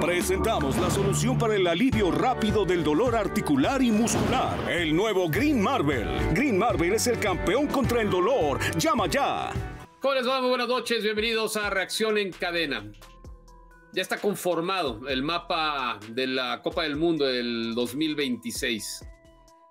Presentamos la solución para el alivio rápido del dolor articular y muscular. El nuevo Green Marvel. Green Marvel es el campeón contra el dolor. ¡Llama ya! ¿Cómo les va? Muy buenas noches. Bienvenidos a Reacción en Cadena. Ya está conformado el mapa de la Copa del Mundo del 2026.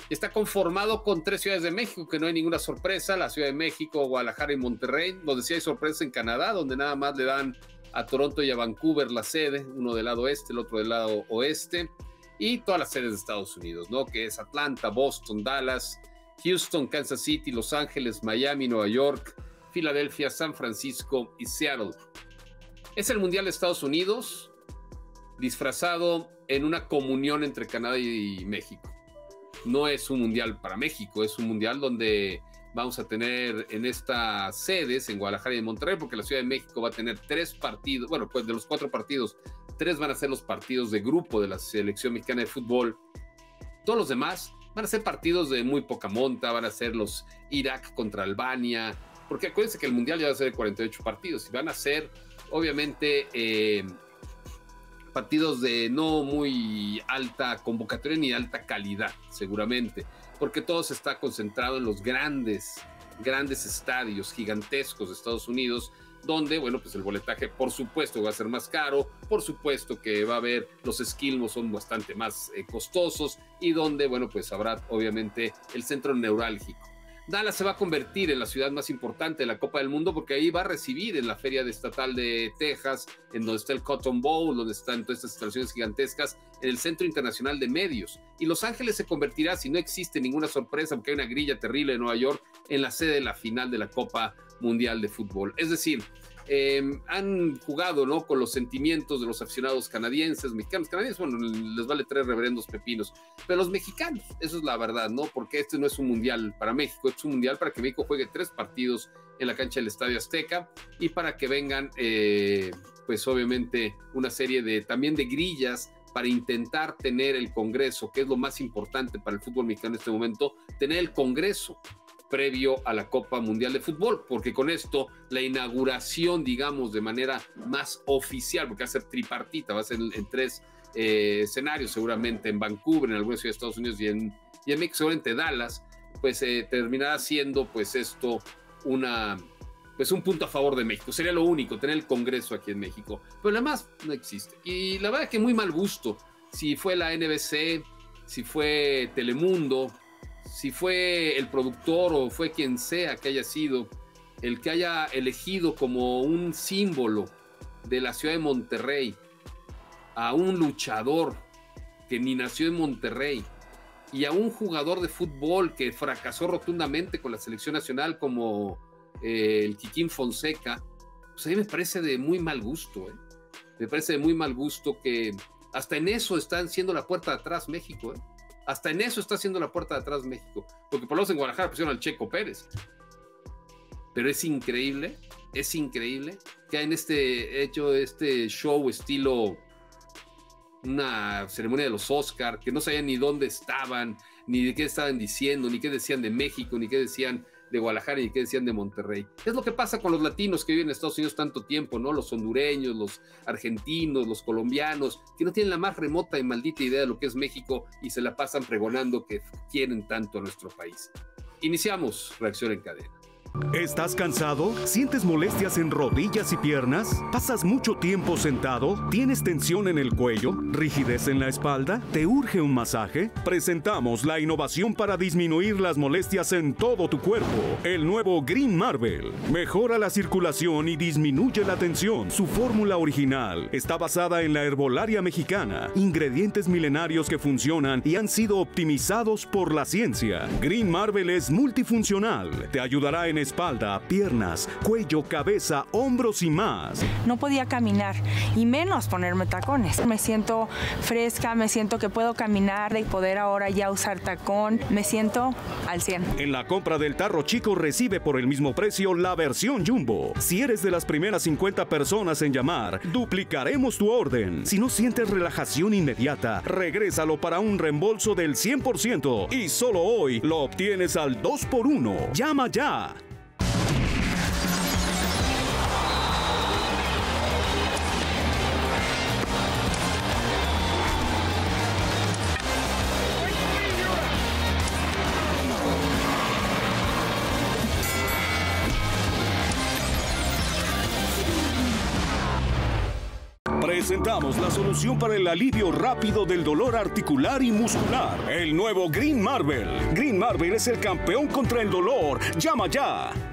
Está conformado con 3 ciudades de México, que no hay ninguna sorpresa, la Ciudad de México, Guadalajara y Monterrey, donde sí hay sorpresa en Canadá, donde nada más le dan a Toronto y a Vancouver la sede, uno del lado este, el otro del lado oeste, y todas las sedes de Estados Unidos, ¿no? Que es Atlanta, Boston, Dallas, Houston, Kansas City, Los Ángeles, Miami, Nueva York, Filadelfia, San Francisco y Seattle. Es el Mundial de Estados Unidos disfrazado en una comunión entre Canadá y México. No es un mundial para México, es un mundial donde vamos a tener en estas sedes, en Guadalajara y en Monterrey, porque la Ciudad de México va a tener 3 partidos, bueno, pues de los 4 partidos, 3 van a ser los partidos de grupo de la Selección Mexicana de Fútbol. Todos los demás van a ser partidos de muy poca monta, van a ser los Irak contra Albania, porque acuérdense que el mundial ya va a ser de 48 partidos y van a ser, obviamente, partidos de no muy alta convocatoria ni alta calidad, seguramente, porque todo se está concentrado en los grandes estadios gigantescos de Estados Unidos, donde, bueno, pues el boletaje, por supuesto, va a ser más caro, por supuesto que va a haber, los esquilmos son bastante más costosos, y donde, bueno, pues habrá, obviamente, el centro neurálgico. Dallas se va a convertir en la ciudad más importante de la Copa del Mundo, porque ahí va a recibir en la Feria Estatal de Texas, en donde está el Cotton Bowl, donde están todas estas instalaciones gigantescas, en el Centro Internacional de Medios. Y Los Ángeles se convertirá, si no existe ninguna sorpresa, porque hay una grilla terrible en Nueva York, en la sede de la final de la Copa Mundial de Fútbol. Es decir, han jugado, ¿no?, con los sentimientos de los aficionados canadienses, mexicanos. Canadienses, bueno, les vale 3 reverendos pepinos, pero los mexicanos, eso es la verdad, ¿no? Porque este no es un mundial para México, es un mundial para que México juegue 3 partidos en la cancha del Estadio Azteca y para que vengan, pues obviamente, una serie de también de grillas para intentar tener el Congreso, que es lo más importante para el fútbol mexicano en este momento, tener el Congreso previo a la Copa Mundial de Fútbol, porque con esto la inauguración, digamos, de manera más oficial, porque va a ser tripartita, va a ser en 3 escenarios, seguramente en Vancouver, en alguna ciudad de Estados Unidos y en México, seguramente Dallas, pues terminará siendo, pues esto, un punto a favor de México. Sería lo único, tener el Congreso aquí en México, pero nada más no existe. Y la verdad es que muy mal gusto, si fue la NBC, si fue Telemundo, si fue el productor o fue quien sea que haya sido el que haya elegido como un símbolo de la ciudad de Monterrey a un luchador que ni nació en Monterrey y a un jugador de fútbol que fracasó rotundamente con la selección nacional como el Quiquín Fonseca, pues a mí me parece de muy mal gusto, me parece de muy mal gusto que hasta en eso están siendo la puerta de atrás México, Hasta en eso está haciendo la puerta de atrás México, porque por lo menos en Guadalajara pusieron al Checo Pérez. Pero es increíble que en este show estilo una ceremonia de los Oscar, que no sabían ni dónde estaban, ni de qué estaban diciendo, ni qué decían de México, ni qué decían de Guadalajara, ni qué decían de Monterrey. Es lo que pasa con los latinos que viven en Estados Unidos tanto tiempo, ¿no? Los hondureños, los argentinos, los colombianos, que no tienen la más remota y maldita idea de lo que es México y se la pasan pregonando que quieren tanto a nuestro país. Iniciamos Reacción en Cadena. ¿Estás cansado? ¿Sientes molestias en rodillas y piernas? ¿Pasas mucho tiempo sentado? ¿Tienes tensión en el cuello? ¿Rigidez en la espalda? ¿Te urge un masaje? Presentamos la innovación para disminuir las molestias en todo tu cuerpo. El nuevo Green Marvel. Mejora la circulación y disminuye la tensión. Su fórmula original está basada en la herbolaria mexicana. Ingredientes milenarios que funcionan y han sido optimizados por la ciencia. Green Marvel es multifuncional. Te ayudará en espalda, piernas, cuello, cabeza, hombros y más. No podía caminar y menos ponerme tacones. Me siento fresca, me siento que puedo caminar y poder ahora ya usar tacón. Me siento al 100. En la compra del tarro chico recibe por el mismo precio la versión jumbo. Si eres de las primeras 50 personas en llamar, duplicaremos tu orden. Si no sientes relajación inmediata, regrésalo para un reembolso del 100% y solo hoy lo obtienes al 2x1. ¡Llama ya! Presentamos la solución para el alivio rápido del dolor articular y muscular. El nuevo Green Marvel. Green Marvel es el campeón contra el dolor. ¡Llama ya!